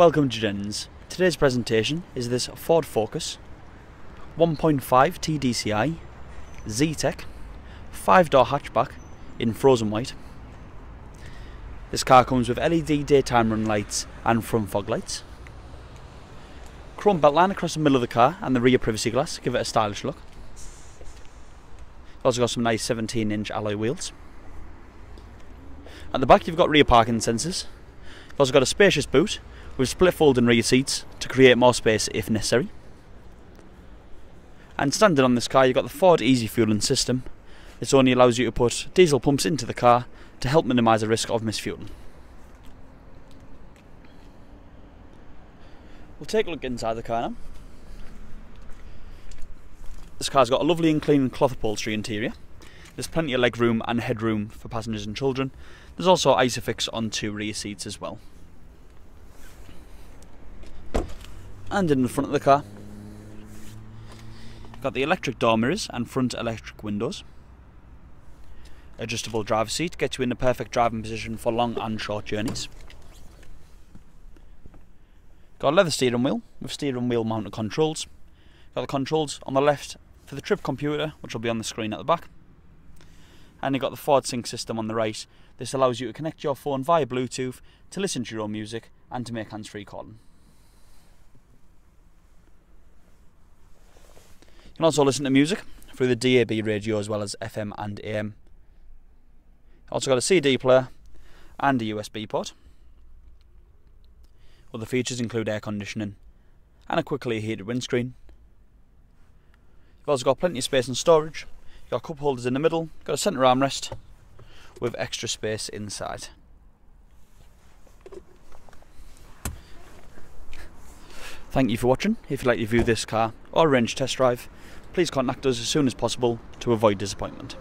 Welcome to Dens. Today's presentation is this Ford Focus 1.5 TDCi Zetec 5-door hatchback in frozen white. This car comes with LED daytime run lights and front fog lights. Chrome belt line across the middle of the car and the rear privacy glass give it a stylish look. Also got some nice 17-inch alloy wheels. At the back you've got rear parking sensors. You've also got a spacious boot with split folding rear seats to create more space if necessary. And standard on this car you've got the Ford Easy Fueling System. This only allows you to put diesel pumps into the car to help minimise the risk of misfueling. We'll take a look inside the car now. This car's got a lovely and clean cloth upholstery interior. There's plenty of leg room and headroom for passengers and children. There's also Isofix on two rear seats as well. And in the front of the car, you've got the electric door mirrors and front electric windows. Adjustable driver's seat gets you in the perfect driving position for long and short journeys. Got a leather steering wheel with steering wheel mounted controls. Got the controls on the left for the trip computer, which will be on the screen at the back, and you've got the Ford Sync system on the right. This allows you to connect your phone via Bluetooth to listen to your own music and to make hands-free calling. You can also listen to music through the DAB radio as well as FM and AM. Also got a CD player and a USB port. Other features include air conditioning and a quickly heated windscreen. You've also got plenty of space and storage. You've got cup holders in the middle, got a centre armrest with extra space inside. Thank you for watching. If you'd like to view this car or arrange a test drive, please contact us as soon as possible to avoid disappointment.